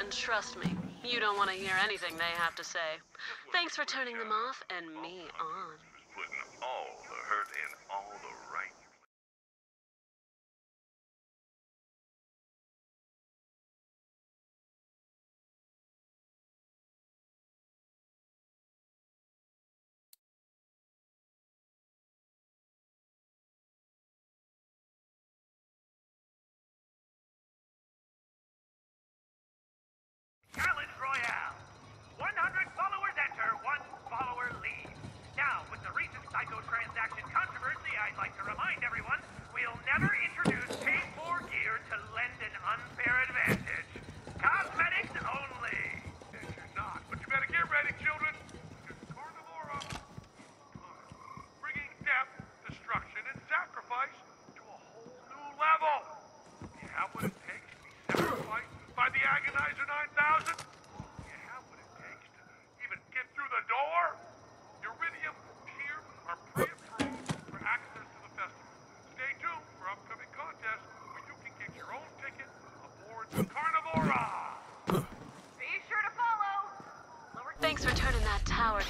And trust me, you don't want to hear anything they have to say. Thanks for turning them off and me on. Putting all the hurt in all the right.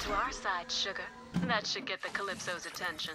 To our side, sugar. That should get the Calypso's attention.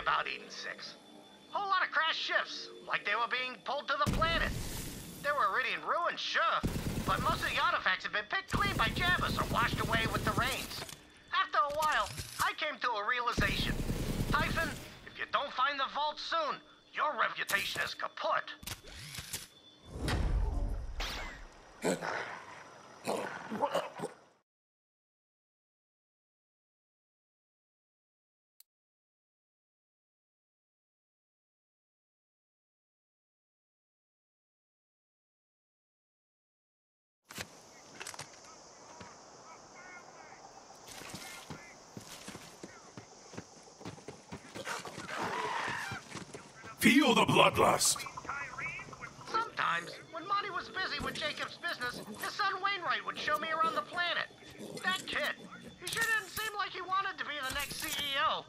about Eden-6. Whole lot of crashed ships, like they were being pulled to the planet. They were already in ruin, sure, but most of the artifacts had been picked clean by Jabba or washed away with the rains. After a while, I came to a realization. Typhon, if you don't find the vault soon, your reputation is kaput. Feel the bloodlust! Sometimes, when Monty was busy with Jacob's business, his son Wainwright would show me around the planet. That kid, he sure didn't seem like he wanted to be the next CEO.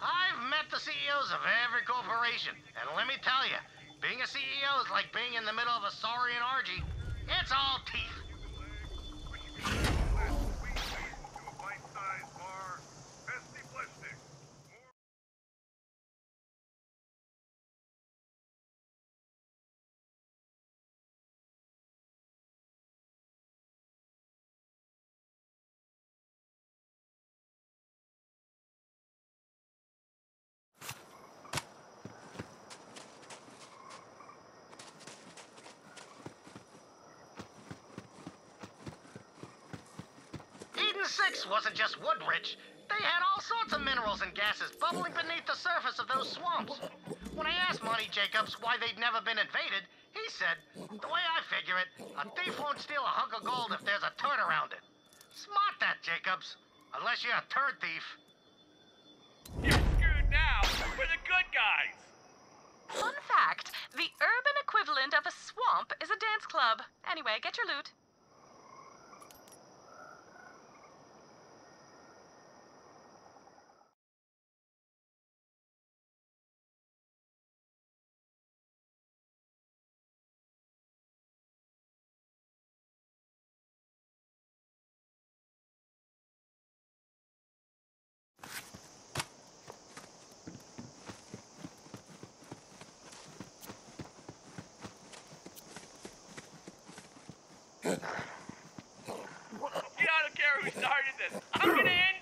I've met the CEOs of every corporation, and let me tell you, being a CEO is like being in the middle of a saurian orgy. It's all teeth. Eden-6 wasn't just wood rich. They had all sorts of minerals and gases bubbling beneath the surface of those swamps. When I asked Monty Jacobs why they'd never been invaded, he said, the way I figure it, a thief won't steal a hunk of gold if there's a turd around it. Smart that, Jacobs. Unless you're a turd thief. You're screwed now. We're the good guys. Fun fact, the urban equivalent of a swamp is a dance club. Anyway, get your loot. Get out of here, who started this. I'm gonna end